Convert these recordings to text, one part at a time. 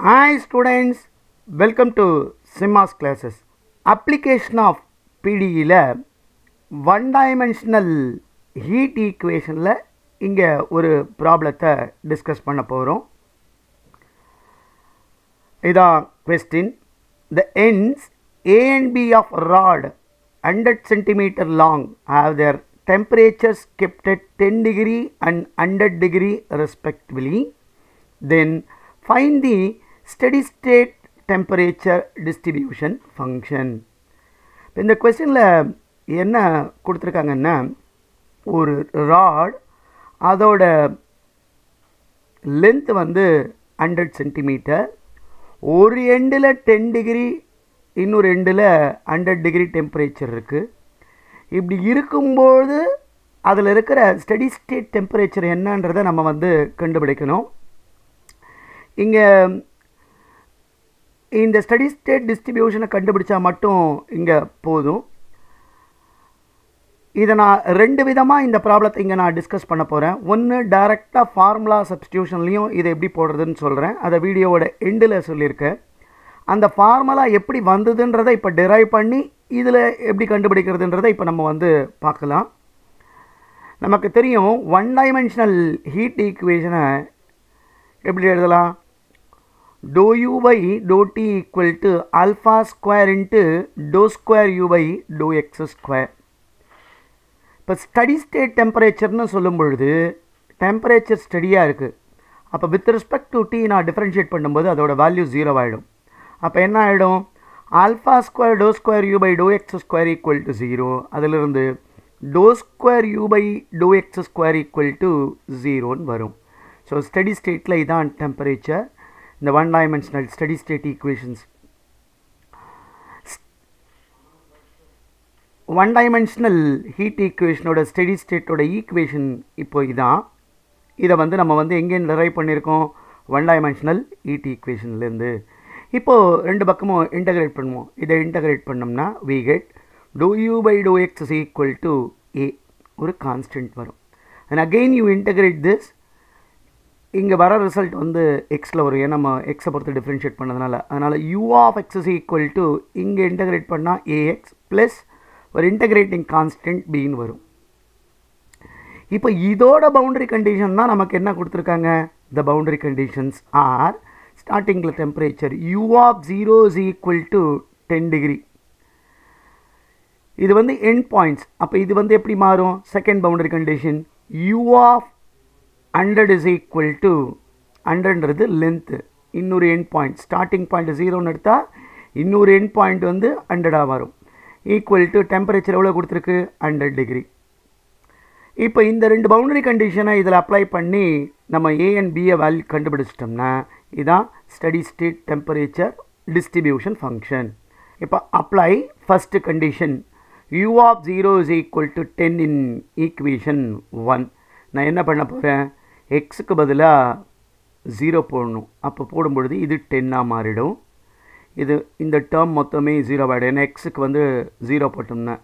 Hi students, welcome to Simas classes. Application of PDE la one dimensional heat equation la inga oru problem tha discuss panna porom. Ida question, the ends A and B of rod 100 cm long have their temperatures kept at 10 degree and 100 degree respectively. Then find the steady state temperature distribution function. In the question la enna kuduthirukanga, or rod adoda length vandu 100 cm, or end la 10 degree innor end la 100 degree temperature irukku. Ipdi irukumbodhu adula irukra steady state temperature enna endradha nama vandu kandupidikanum. Inga இந்த steady state டிஸ்ட்ரிபியூஷனை கண்டுபிடிச்சா மட்டும் இங்கே போதும். இதை நான் ரெண்டு விதமாக இந்த ப்ராப்ளத்தை இங்கே நான் டிஸ்கஸ் பண்ண போகிறேன். ஒன்று டைரெக்டாக ஃபார்முலா சப்ஸ்டியூஷன்லேயும் இதை எப்படி போடுறதுன்னு சொல்கிறேன், அதை வீடியோவோட எண்டில் சொல்லியிருக்கேன். அந்த ஃபார்முலா எப்படி வந்ததுன்றதை இப்போ டெரைவ் பண்ணி இதில் எப்படி கண்டுபிடிக்கிறதுன்றதை இப்போ நம்ம வந்து பார்க்கலாம். நமக்கு தெரியும் ஒன் டைமென்ஷனல் ஹீட் ஈக்குவேஷனை எப்படி எழுதலாம், dou u by dou t equal to alpha square into dou square u by dou x square. இப்போ ஸ்டடி ஸ்டேட் டெம்பரேச்சர்னு சொல்லும் பொழுது டெம்பரேச்சர் ஸ்டடியாக இருக்குது. அப்போ வித் ரெஸ்பெக்ட் டு டி நான் டிஃப்ரென்ஷியேட் பண்ணும்போது அதோட வேல்யூ ஜீரோ ஆகிடும். அப்போ என்ன ஆகிடும், alpha square to square u by to x square equal to zero. அதிலிருந்து to square u by to x square equal to ஜீரோன்னு வரும். ஸோ ஸ்டடி ஸ்டேட்டில் இதான் temperature. The one dimensional steady state equations, one dimensional heat equation oda steady state oda equation ipo idan. Idha vandu nama vandu enga derive pannirkom, one dimensional heat equation la irundhu ipo rendu pakkamum integrate pannuvom. Idha integrate pannamna we get dou u by dou x is equal to a, oru constant varum. And again you integrate this, இங்கே வர result வந்து எக்ஸில் வரும். ஏன்னா நம்ம எக்ஸை பொறுத்து differentiate பண்ணதுனால, அதனால் u of x is equal to இங்கே இன்டகிரேட் பண்ணால் ஏஎக்ஸ் ப்ளஸ் ஒரு இன்டகிரேட்டிங் கான்ஸ்டன்ட் பின்னு வரும். இப்போ இதோட பவுண்டரி கண்டிஷன் தான் நமக்கு என்ன கொடுத்துருக்காங்க, த பவுண்டரி கண்டிஷன்ஸ் ஆர் ஸ்டார்டிங்கில் temperature u of zero is equal to 10 degree. இது வந்து எண்ட் பாயிண்ட்ஸ். அப்போ இது வந்து எப்படி மாறும், second boundary condition you of 100 is equal to 100ன்றது லென்த்து, இன்னொரு எண்ட் பாயிண்ட் ஸ்டார்டிங் பாயிண்ட் ஜீரோன்னு எடுத்தால் இன்னொரு எண்ட் பாயிண்ட் வந்து 100ஆக வரும். ஈக்குவல் டு டெம்பரேச்சர் எவ்வளோ கொடுத்துருக்கு, 100 டிகிரி. இப்போ இந்த ரெண்டு பவுண்டரி கண்டிஷனை இதில் அப்ளை பண்ணி நம்ம ஏ அண்ட் பிஏ வேல்யூ கண்டுபிடிச்சிட்டோம்னா இதுதான் steady state temperature distribution function. இப்போ apply first condition you of 0 is equal to 10 in equation 1. நான் என்ன பண்ண போகிறேன், எக்ஸுக்கு பதிலாக 0 போடணும். அப்போ போடும்பொழுது இது 10ஆக மாறிடும். இது இந்த டேர்ம் மொத்தமே 0 ஆகிடும். ஏன்னா எக்ஸுக்கு வந்து 0 போட்டோம்னா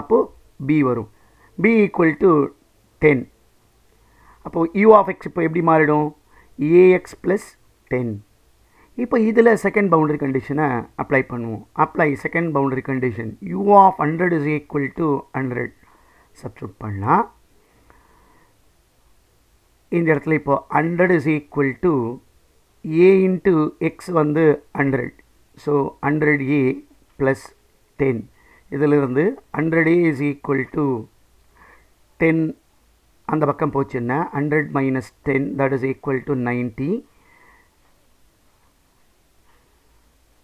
அப்போது பி வரும், பி ஈக்குவல் டு 10. அப்போது யூ ஆஃப் எக்ஸ் இப்போ எப்படி மாறிடும், ஏஎக்ஸ் ப்ளஸ் 10. இப்போ இதில் செகண்ட் பவுண்டரி கண்டிஷனை அப்ளை பண்ணுவோம். Apply second boundary condition you of 100 is equal to 100 substitute பண்ணால் இந்த இடத்துல இப்போ 100 is equal to A into X வந்து 100. So 100A plus 10. இதிலிருந்து 100A இஸ் ஈக்குவல் டு 10 அந்த பக்கம் போச்சுன்னா 100 minus 10 that is equal to 90.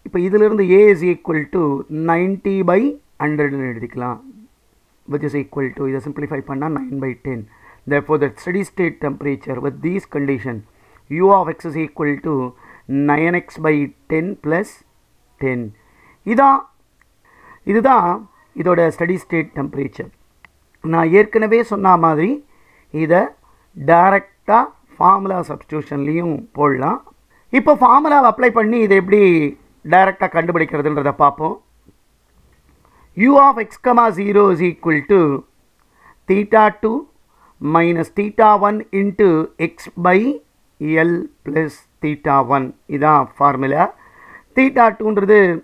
இப்போ இதிலிருந்து ஏ இஸ் ஈக்குவல் டு 90/100ன்னு எழுதிக்கலாம், விச் இஸ் ஈக்குவல் டு இதை சிம்பிளிஃபை பண்ணால் 9/10. Therefore, the steady state temperature with these conditions u of x is equal to 9x/10 plus 10. இதுதான் இதோட steady state temperature. நான் ஏற்கனவே சொன்ன மாதிரி இதை டைரெக்டாக ஃபார்முலா சப்ஸ்டியூஷன்லேயும் போடலாம். இப்போ ஃபார்முலாவை அப்ளை பண்ணி இதை எப்படி டைரெக்டாக கண்டுபிடிக்கிறதுன்றதை பார்ப்போம். u of x,0 is equal to θ2 minus θ1 into x by L plus theta 1. This formula. Theta 2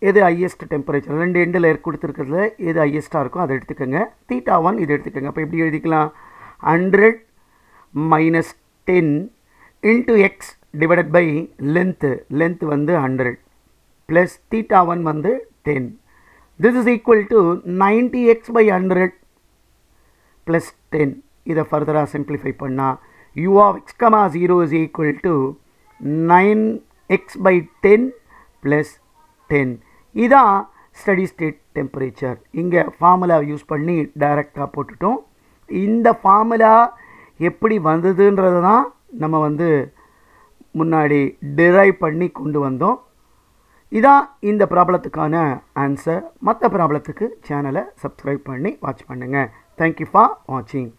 is the highest temperature. This is the highest temperature. Theta 1 is the 100 minus 10 into x divided by length. Length is 100 plus theta 1 is 10. This is equal to 90x by 100 plus 10. This further simplify. U of x comma 0 is equal to 9x by 10 plus 10. This is steady state temperature. Inga formula use panni direct potto. In the formula, eppadi vandadunradha nama vandu munnadi derive panni kondu vandom. This is the problem answer. Matta problem channel subscribe panni watch pannunga. Thank you for watching.